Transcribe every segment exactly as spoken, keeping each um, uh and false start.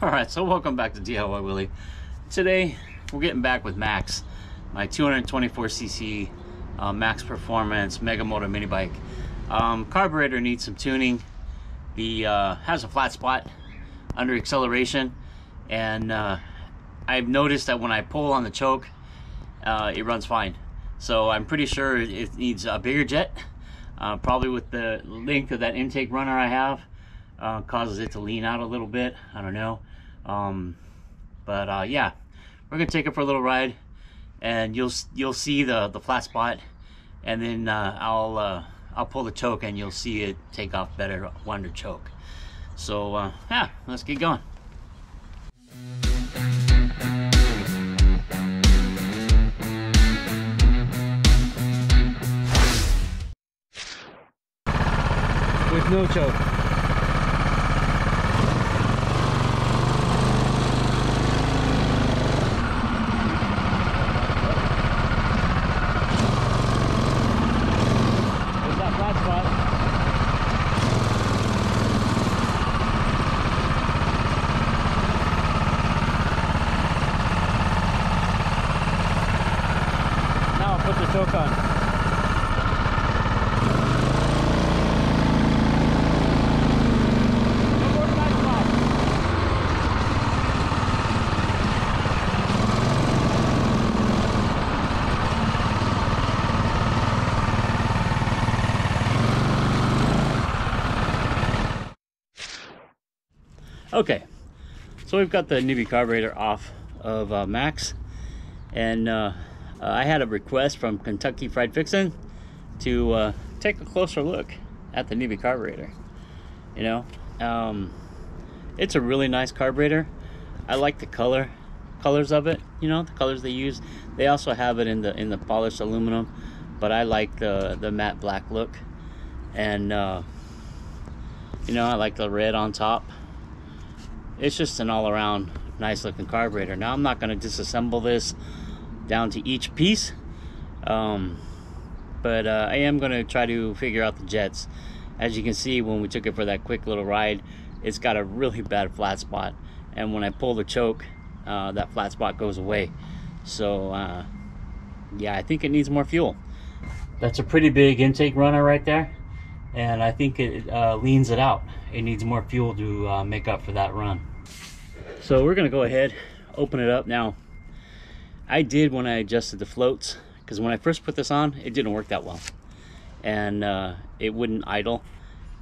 Alright, so welcome back to D I Y Willy. Today, we're getting back with Max, my two twenty-four c c uh, Max Performance Mega Moto mini bike. Um, carburetor needs some tuning. The uh, has a flat spot under acceleration, and uh, I've noticed that when I pull on the choke, uh, it runs fine. So I'm pretty sure it needs a bigger jet, uh, probably with the length of that intake runner I have. Uh, causes it to lean out a little bit. I don't know, um, but uh, yeah, we're gonna take it for a little ride, and you'll you'll see the the flat spot, and then uh, I'll uh, I'll pull the choke, and you'll see it take off better under choke. So uh, yeah, let's get going. With no choke. Okay, so we've got the NIBBI carburetor off of uh, Max, and uh, I had a request from Kentucky Fried Fixin' to uh, take a closer look at the NIBBI carburetor. You know, um, it's a really nice carburetor. I like the color, colors of it. You know, the colors they use. They also have it in the in the polished aluminum, but I like the the matte black look, and uh, you know, I like the red on top. It's just an all-around nice looking carburetor. Now I'm not going to disassemble this down to each piece, um, but uh, I am going to try to figure out the jets. As you can see, when we took it for that quick little ride, it's got a really bad flat spot, and when I pull the choke, uh, that flat spot goes away. So uh, yeah, I think it needs more fuel. That's a pretty big intake runner right there, and I think it uh, leans it out. It needs more fuel to uh, make up for that run. So we're gonna go ahead, open it up. Now, I did when I adjusted the floats, because when I first put this on, it didn't work that well. And uh, it wouldn't idle,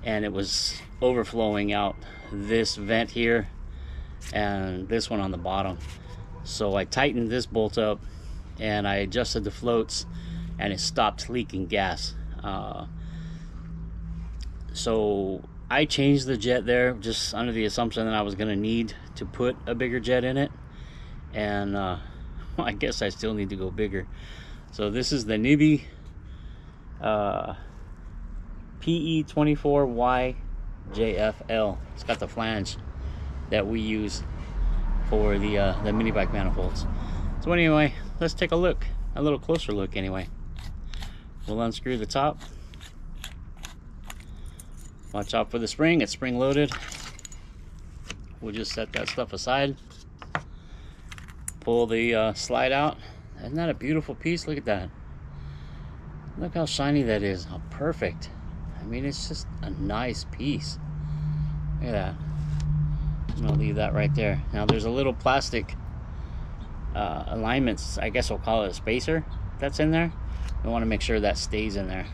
and it was overflowing out this vent here and this one on the bottom. So I tightened this bolt up, and I adjusted the floats, and it stopped leaking gas. Uh, so I changed the jet there just under the assumption that I was going to need to put a bigger jet in it, and uh, well, I guess I still need to go bigger. So this is the NIBBI uh, P E twenty-four Y J F L. It's got the flange that we use for the, uh, the mini bike manifolds. So anyway, let's take a look, a little closer look anyway. We'll unscrew the top. Watch out for the spring, it's spring loaded. We'll just set that stuff aside. Pull the uh, slide out. Isn't that a beautiful piece? Look at that. Look how shiny that is, how perfect. I mean, it's just a nice piece. Look at that. I'm gonna leave that right there. Now there's a little plastic uh, alignments, I guess we'll call it a spacer, that's in there. We wanna make sure that stays in there.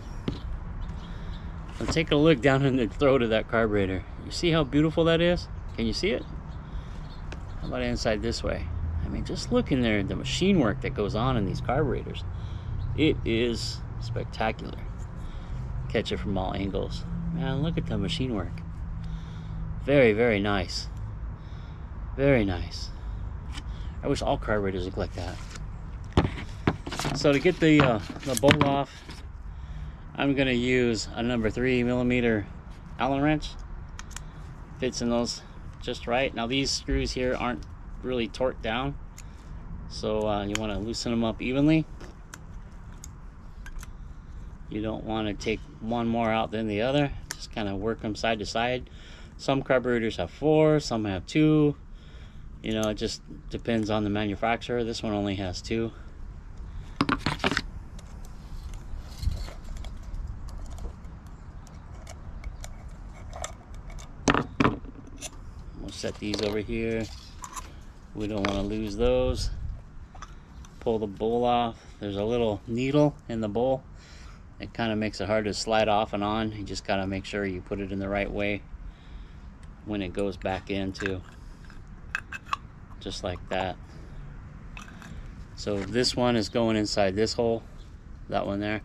Take a look down in the throat of that carburetor. You see how beautiful that is? Can you see it? How about inside this way? I mean, just look in there, the machine work that goes on in these carburetors. It is spectacular. Catch it from all angles. Man, look at the machine work. Very, very nice. Very nice. I wish all carburetors looked like that. So to get the, uh, the bolt off, I'm gonna use a number three millimeter Allen wrench. Fits in those just right. Now these screws here aren't really torqued down, so uh, you want to loosen them up evenly. You don't want to take one more out than the other. Just kind of work them side to side. Some carburetors have four, some have two, You know, it just depends on the manufacturer. This one only has two. We'll set these over here. We don't want to lose those. Pull the bowl off. There's a little needle in the bowl. It kind of makes it hard to slide off and on. You just got to make sure you put it in the right way when it goes back in too. Just like that. So this one is going inside this hole. That one there.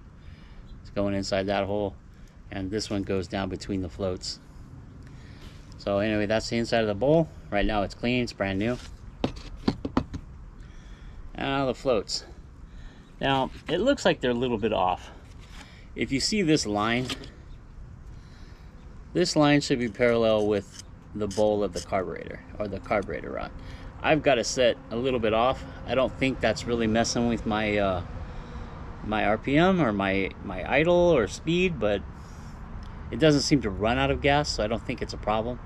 It's going inside that hole. And this one goes down between the floats. So anyway, that's the inside of the bowl. Right now it's clean, it's brand new. And now the floats. Now, it looks like they're a little bit off. If you see this line, this line should be parallel with the bowl of the carburetor or the carburetor rod. I've got it set a little bit off. I don't think that's really messing with my uh, my R P M or my my idle or speed, but it doesn't seem to run out of gas, so I don't think it's a problem.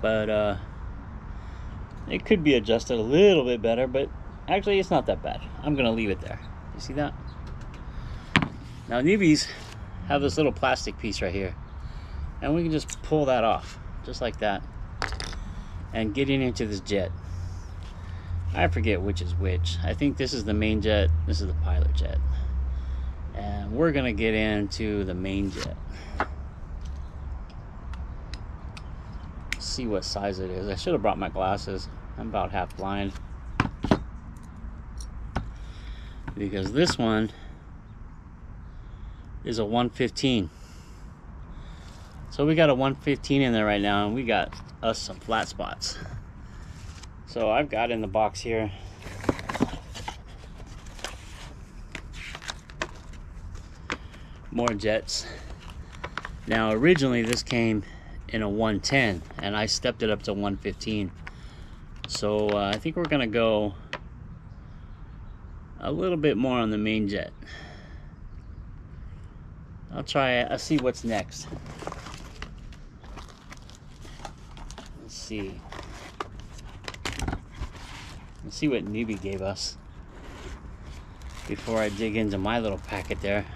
But uh, it could be adjusted a little bit better, but actually it's not that bad. I'm gonna leave it there. You see that? Now NIBBIs have this little plastic piece right here, and we can just pull that off just like that and get in into this jet. I forget which is which. I think this is the main jet, this is the pilot jet, and we're gonna get into the main jet. Let's see what size it is. I should have brought my glasses. I'm about half blind, because this one is a one fifteen. So we got a one fifteen in there right now, and we got us some flat spots. So I've got in the box here more jets. Now originally this came in a one ten, and I stepped it up to one fifteen. So uh, I think we're gonna go a little bit more on the main jet. I'll try, I'll see what's next. Let's see. Let's see what NIBBI gave us before I dig into my little packet there.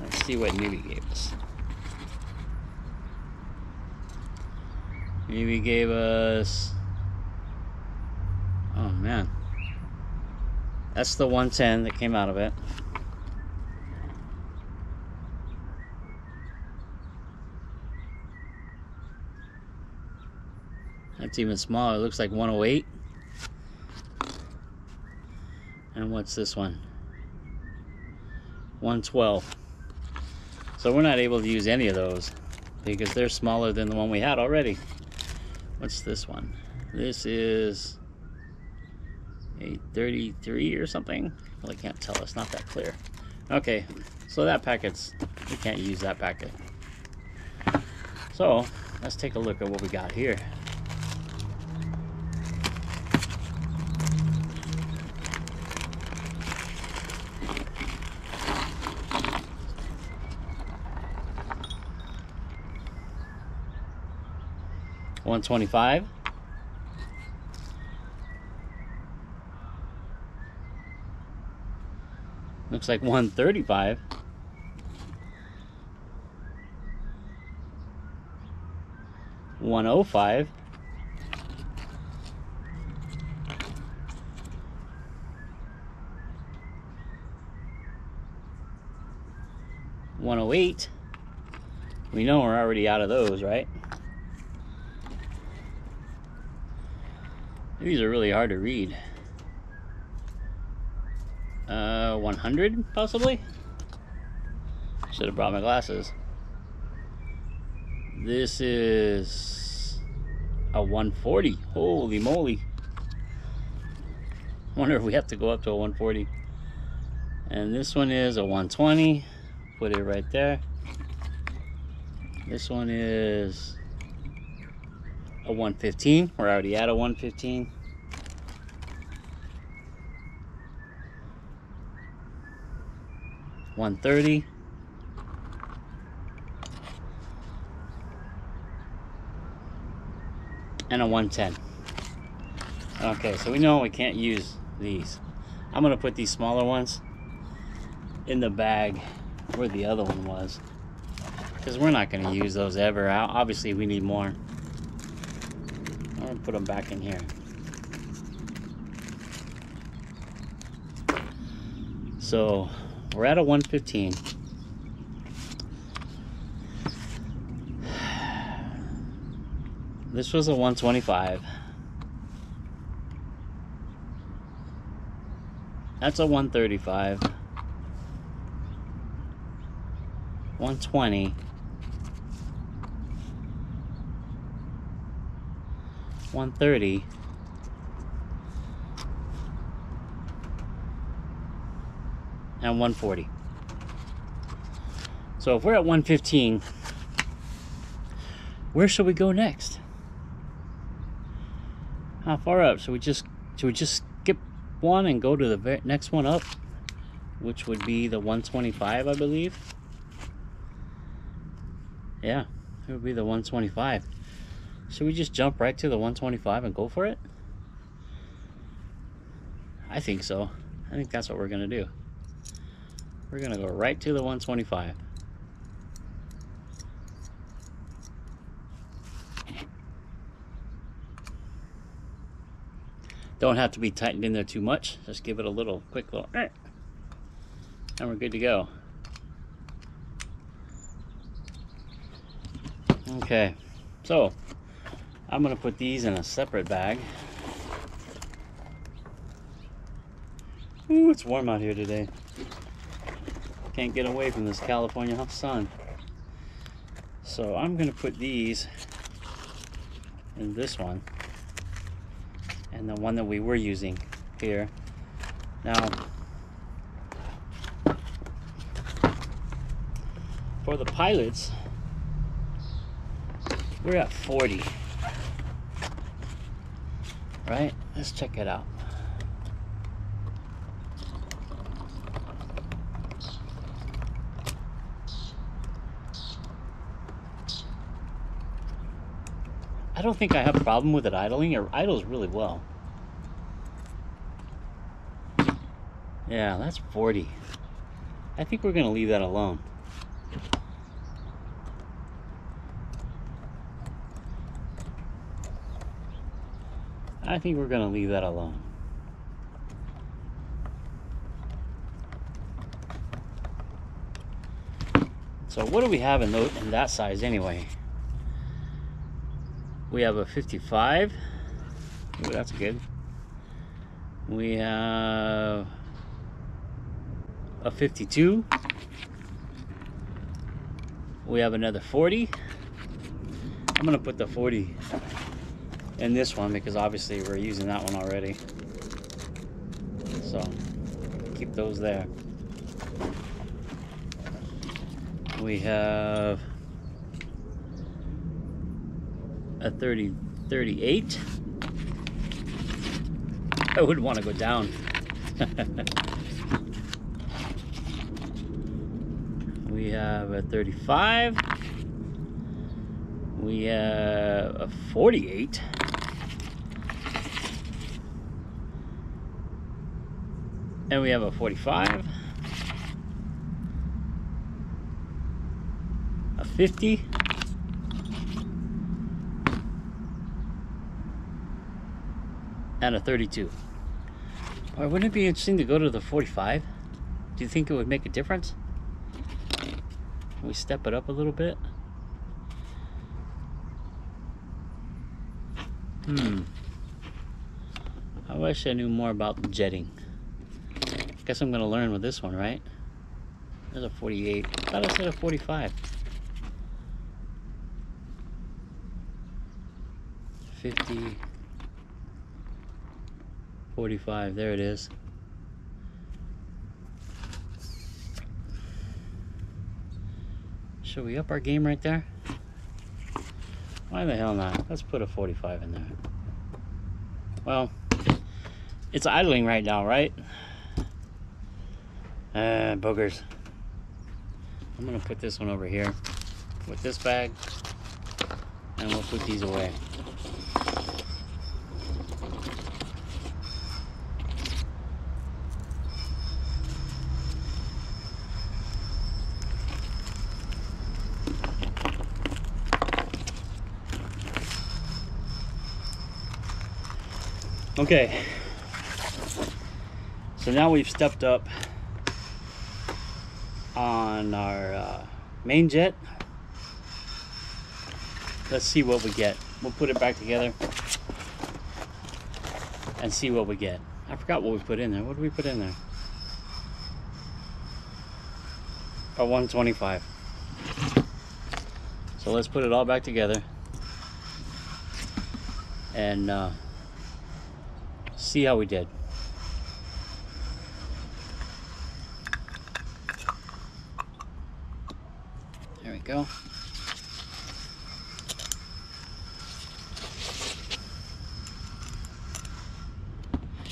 Let's see what NIBBI gave us. NIBBI gave us, oh man. That's the one ten that came out of it. That's even smaller. It looks like one oh eight. And what's this one? one twelve. So we're not able to use any of those because they're smaller than the one we had already. What's this one? This is eight thirty-three or something. Well, I can't tell, it's not that clear. Okay, so that packet's, we can't use that packet. So let's take a look at what we got here. one twenty-five. Looks like one thirty-five. one oh five. one oh eight. We know we're already out of those, right? These are really hard to read. Uh, one hundred possibly? Should have brought my glasses. This is a one forty. Holy moly. Wonder if we have to go up to a one forty. And this one is a one twenty. Put it right there. This one is a one fifteen. We're already at a one fifteen. one thirty, and a one ten. Okay, so we know we can't use these. I'm gonna put these smaller ones in the bag where the other one was, because we're not gonna use those ever. Obviously we need more. I'm gonna put them back in here. So we're at a one fifteen. This was a one twenty-five. That's a one thirty-five. one twenty. one thirty. And one forty. So if we're at one fifteen, where should we go next? How far up? Should we just should we just skip one and go to the next one up, which would be the one twenty-five, I believe? Yeah, it would be the one twenty-five. Should we just jump right to the one twenty-five and go for it? I think so. I think that's what we're gonna do. We're gonna go right to the one twenty-five. Don't have to be tightened in there too much. Just give it a little quick little, and we're good to go. Okay, so I'm gonna put these in a separate bag. Ooh, it's warm out here today. Can't get away from this California sun. So I'm gonna put these in this one and the one that we were using here. Now, for the pilots, we're at forty, right? Let's check it out. I don't think I have a problem with it idling. It idles really well. Yeah, that's forty. I think we're gonna leave that alone. I think we're gonna leave that alone. So what do we have in those, in that size anyway? We have a fifty-five. Ooh, that's good. We have a fifty-two. We have another forty. I'm gonna put the forty in this one because obviously we're using that one already. So keep those there. We have a thirty, thirty-eight. I wouldn't want to go down. We have a thirty-five. We have a forty-eight. And we have a forty-five. A fifty. And a thirty-two. Or wouldn't it be interesting to go to the forty-five? Do you think it would make a difference? Can we step it up a little bit? Hmm. I wish I knew more about jetting. Guess I'm gonna learn with this one, right? There's a forty-eight. I thought I said a forty-five. fifty. forty-five, there it is. Should we up our game right there? Why the hell not? Let's put a forty-five in there. Well, it's idling right now, right? Uh, boogers. I'm gonna put this one over here with this bag, and we'll put these away. Okay, so now we've stepped up on our uh, main jet. Let's see what we get. We'll put it back together and see what we get. I forgot what we put in there. What did we put in there? About one twenty-five. So let's put it all back together and uh, see how we did. There we go.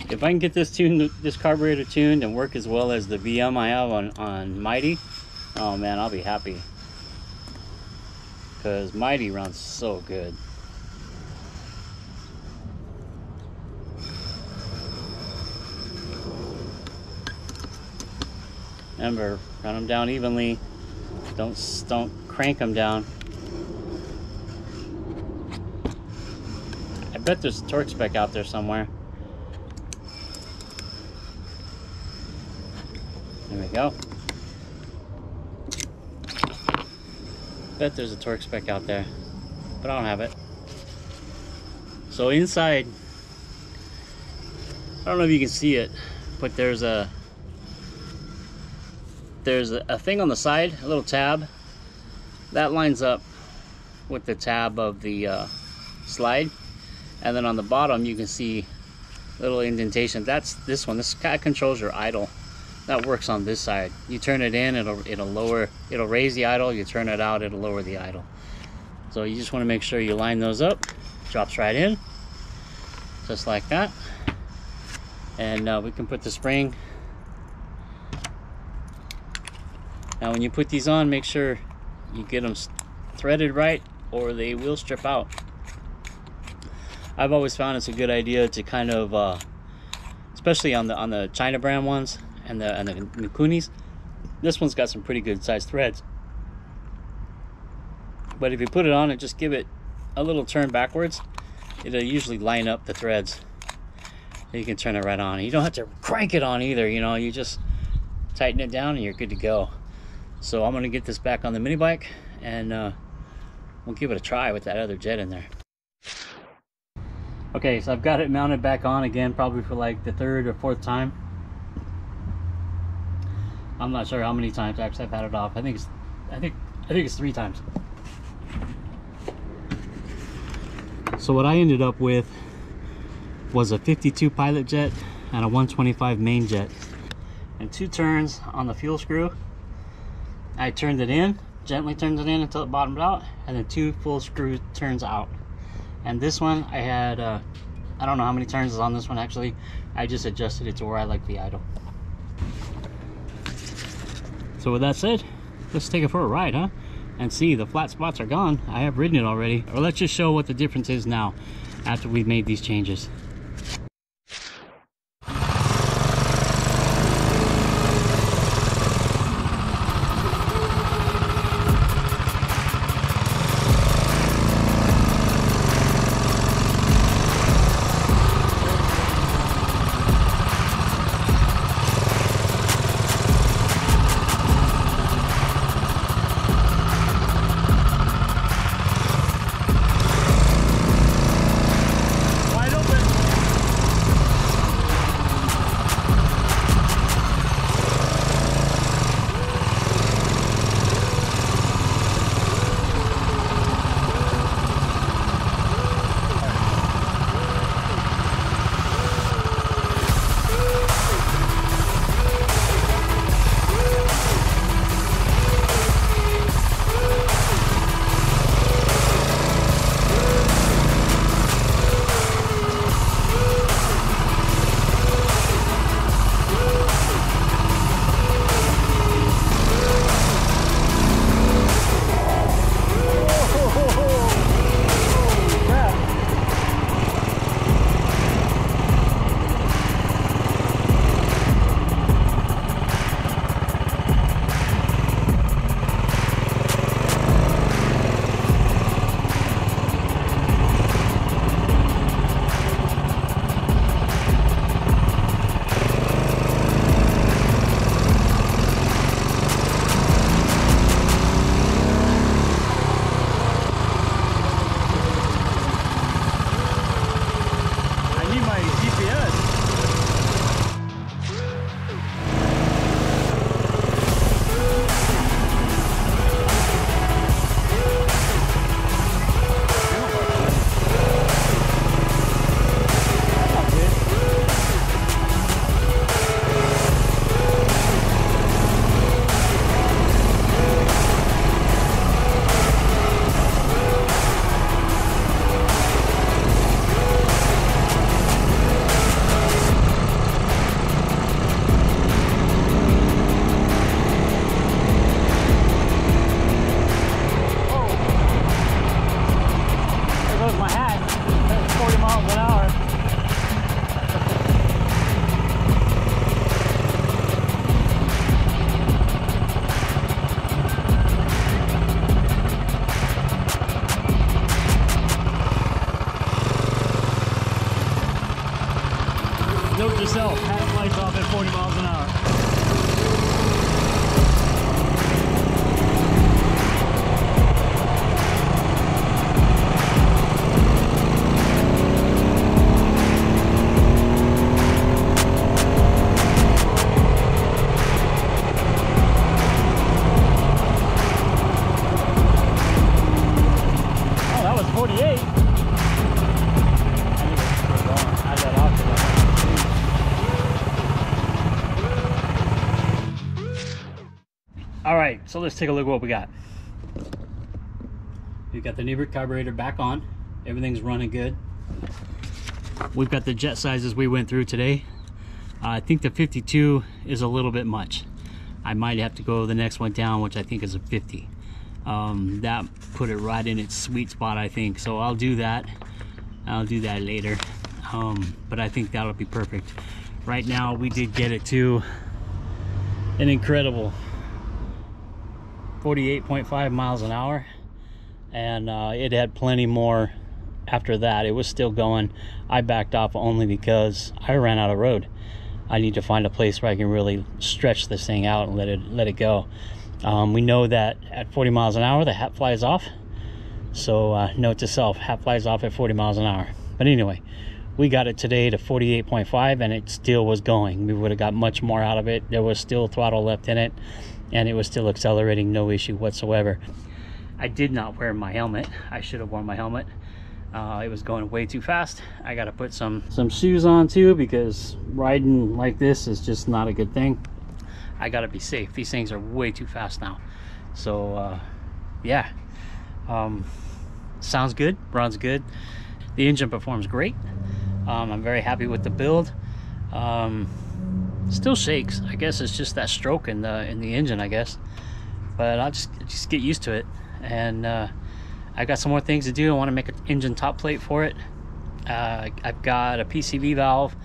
If I can get this tuned, this carburetor tuned and work as well as the V M I have on, on Mighty, oh man, I'll be happy. Because Mighty runs so good. Remember, run them down evenly. Don't, don't crank them down. I bet there's a torque spec out there somewhere. There we go. Bet there's a torque spec out there, but I don't have it. So inside, I don't know if you can see it, but there's a there's a thing on the side, a little tab, that lines up with the tab of the uh, slide, and then on the bottom you can see a little indentation. That's this one. This kind of controls your idle. That works on this side. You turn it in, it'll it'll lower, it'll raise the idle. You turn it out, it'll lower the idle. So you just want to make sure you line those up. Drops right in, just like that. And uh, we can put the spring. Now, when you put these on, make sure you get them threaded right, or they will strip out. I've always found it's a good idea to kind of, uh, especially on the on the China brand ones. And the, and the Mikunis, this one's got some pretty good sized threads. But if you put it on and just give it a little turn backwards, it'll usually line up the threads. And you can turn it right on. You don't have to crank it on either, you know, you just tighten it down and you're good to go. So I'm gonna get this back on the mini bike and uh, we'll give it a try with that other jet in there. Okay, so I've got it mounted back on again, probably for like the third or fourth time. I'm not sure how many times I've had it off. I think it's, I think, I think it's three times. So what I ended up with was a fifty-two pilot jet and a one twenty-five main jet, and two turns on the fuel screw. I turned it in, gently turned it in until it bottomed out, and then two full screw turns out. And this one, I had, uh, I don't know how many turns is on this one actually. I just adjusted it to where I like the idle. So with that said, let's take it for a ride, huh? And see, the flat spots are gone. I have ridden it already. Or let's just show what the difference is now after we've made these changes. Wide open. itself has lights off at forty miles an hour. So let's take a look at what we got. We've got the N I B B I carburetor back on. Everything's running good. We've got the jet sizes we went through today. Uh, I think the fifty-two is a little bit much. I might have to go the next one down, which I think is a fifty. Um, that put it right in its sweet spot, I think. So I'll do that. I'll do that later. Um, but I think that'll be perfect. Right now, we did get it to an incredible forty-eight point five miles an hour, and uh, it had plenty more after that. It was still going. I backed off only because I ran out of road. I need to find a place where I can really stretch this thing out and let it let it go. Um, we know that at forty miles an hour the hat flies off, so uh, note to self, hat flies off at forty miles an hour. But anyway, we got it today to forty-eight point five and it still was going. We would have got much more out of it. There was still throttle left in it, and it was still accelerating, no issue whatsoever. I did not wear my helmet. I should have worn my helmet. Uh, it was going way too fast. I got to put some some shoes on too, because riding like this is just not a good thing. I got to be safe. These things are way too fast now. So uh, yeah, um, sounds good, runs good. The engine performs great. Um, I'm very happy with the build. Um, still shakes. I guess it's just that stroke in the in the engine, I guess, but I'll just just get used to it. And uh, I've got some more things to do. I want to make an engine top plate for it. uh, I've got a P C V valve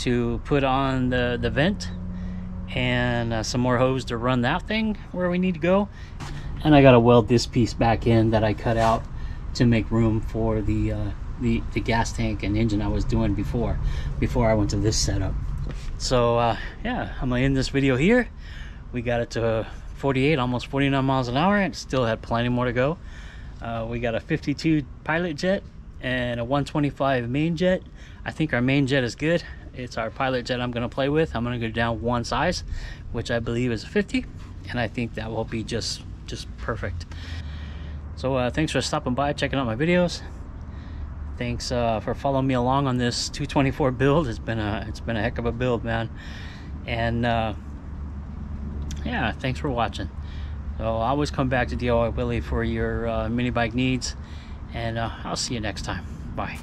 to put on the the vent, and uh, some more hose to run that thing where we need to go. And I got to weld this piece back in that I cut out to make room for the uh, the, the gas tank and engine I was doing before before I went to this setup. So uh, yeah, I'm gonna end this video here. We got it to forty-eight, almost forty-nine miles an hour, and still had plenty more to go. Uh, we got a fifty-two pilot jet and a one twenty-five main jet. I think our main jet is good. It's our pilot jet I'm gonna play with. I'm gonna go down one size, which I believe is a fifty, and I think that will be just just perfect. So uh, thanks for stopping by, checking out my videos. Thanks uh, for following me along on this two twenty-four build. It's been a it's been a heck of a build, man. And uh, yeah, thanks for watching. So I always come back to D I Y Willy for your uh, mini bike needs, and uh, I'll see you next time. Bye.